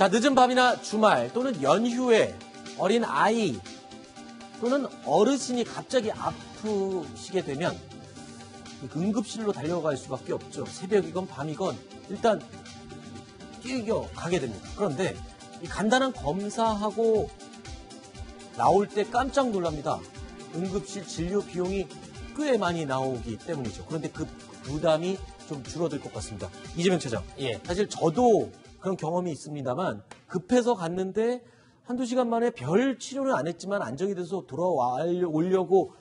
자, 늦은 밤이나 주말 또는 연휴에 어린 아이 또는 어르신이 갑자기 아프시게 되면 응급실로 달려갈 수밖에 없죠. 새벽이건 밤이건 일단 뛰어 가게 됩니다. 그런데 이 간단한 검사하고 나올 때 깜짝 놀랍니다. 응급실 진료 비용이 꽤 많이 나오기 때문이죠. 그런데 그 부담이 좀 줄어들 것 같습니다. 이재명 차장, 예. 사실 저도 그런 경험이 있습니다만 급해서 갔는데 한두 시간 만에 별 치료는 안 했지만 안정이 돼서 돌아오려고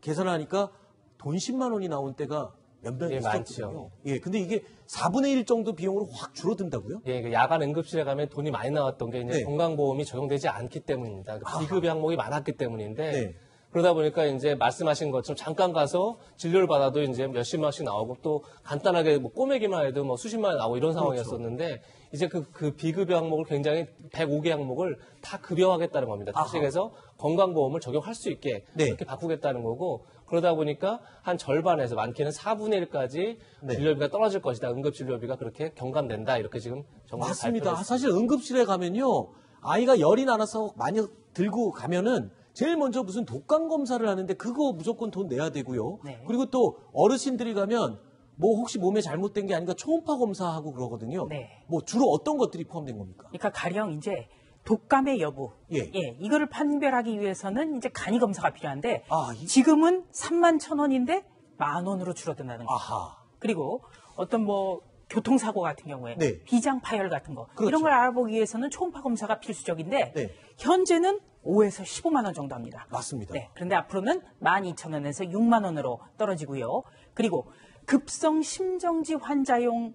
계산하니까 돈 10만 원이 나온 때가 몇 번 있었거든요. 예, 근데 이게 4분의 1 정도 비용으로 확 줄어든다고요? 예, 야간 응급실에 가면 돈이 많이 나왔던 게 이제 네. 건강보험이 적용되지 않기 때문입니다. 비급여 항목이 많았기 때문인데 네. 그러다 보니까 이제 말씀하신 것처럼 잠깐 가서 진료를 받아도 이제 몇십만 원씩 나오고 또 간단하게 뭐 꼬매기만 해도 뭐 수십만 원 나오고 이런 상황이었었는데 그렇죠. 이제 그 비급여 항목을 굉장히 105개 항목을 다 급여하겠다는 겁니다. 다시 그래서 건강보험을 적용할 수 있게 네. 그렇게 바꾸겠다는 거고 그러다 보니까 한 절반에서 많게는 4분의 1까지 네. 진료비가 떨어질 것이다. 응급진료비가 그렇게 경감된다. 이렇게 지금 정부가 맞습니다. 발표를 사실 응급실에 가면요. 아이가 열이 나서 많이 들고 가면은 제일 먼저 무슨 독감 검사를 하는데 그거 무조건 돈 내야 되고요. 네. 그리고 또 어르신들이 가면 뭐 혹시 몸에 잘못된 게 아닌가 초음파 검사하고 그러거든요. 네. 뭐 주로 어떤 것들이 포함된 겁니까? 그러니까 가령 이제 독감의 여부, 예, 이거를 판별하기 위해서는 이제 간이 검사가 필요한데 지금은 31,000원인데 10,000원으로 줄어든다는 거죠. 그리고 어떤 뭐 교통사고 같은 경우에 네. 비장 파열 같은 거 그렇죠. 이런 걸 알아보기 위해서는 초음파 검사가 필수적인데 네. 현재는 5에서 15만 원 정도 합니다. 맞습니다. 네, 그런데 앞으로는 12,000원에서 6만 원으로 떨어지고요. 그리고 급성 심정지 환자용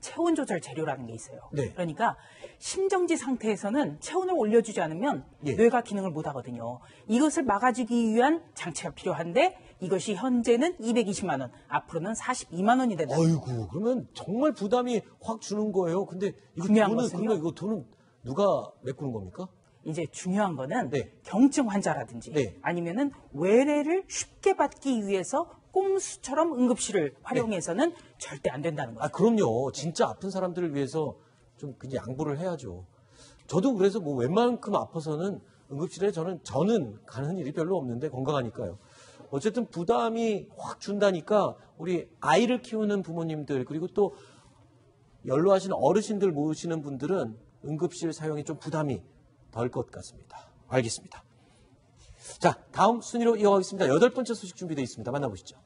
체온 조절 재료라는 게 있어요. 네. 그러니까 심정지 상태에서는 체온을 올려주지 않으면 예. 뇌가 기능을 못 하거든요. 이것을 막아주기 위한 장치가 필요한데 이것이 현재는 220만 원, 앞으로는 42만 원이 된다. 아이고, 그러면 정말 부담이 확 주는 거예요. 근데 이거 돈은 누가 메꾸는 겁니까? 이제 중요한 거는 네. 경증 환자라든지 네. 아니면은 외래를 쉽게 받기 위해서 꼼수처럼 응급실을 활용해서는 네. 절대 안 된다는 거죠. 아, 그럼요. 진짜 아픈 사람들을 위해서 좀 그냥 양보를 해야죠. 저도 그래서 뭐 웬만큼 아파서는 응급실에 저는 가는 일이 별로 없는데 건강하니까요. 어쨌든 부담이 확 준다니까 우리 아이를 키우는 부모님들 그리고 또 연로하신 어르신들 모시는 분들은 응급실 사용이 좀 부담이 덜 것 같습니다. 알겠습니다. 자, 다음 순위로 이어가겠습니다. 8번째 소식 준비되어 있습니다. 만나보시죠.